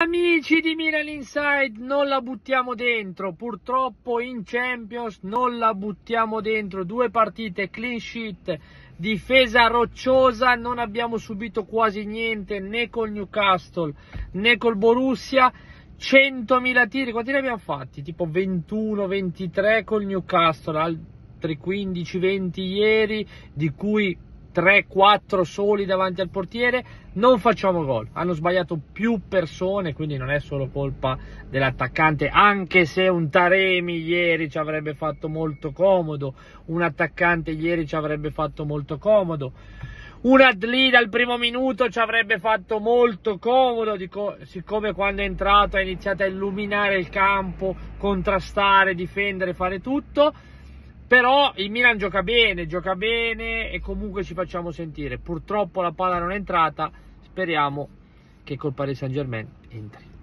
Amici di Milan Inside, non la buttiamo dentro, purtroppo in Champions non la buttiamo dentro, 2 partite clean sheet, difesa rocciosa, non abbiamo subito quasi niente né col Newcastle né col Borussia, 100.000 tiri, quanti ne abbiamo fatti? Tipo 21-23 col Newcastle, altri 15-20 ieri, di cui 3-4 soli davanti al portiere, non facciamo gol, hanno sbagliato più persone, quindi non è solo colpa dell'attaccante, anche se un Taremi ieri ci avrebbe fatto molto comodo, un attaccante ieri ci avrebbe fatto molto comodo, un Adli dal primo minuto ci avrebbe fatto molto comodo, siccome quando è entrato ha iniziato a illuminare il campo, contrastare, difendere, fare tutto. Però il Milan gioca bene e comunque ci facciamo sentire. Purtroppo la palla non è entrata, speriamo che col Paris Saint-Germain entri.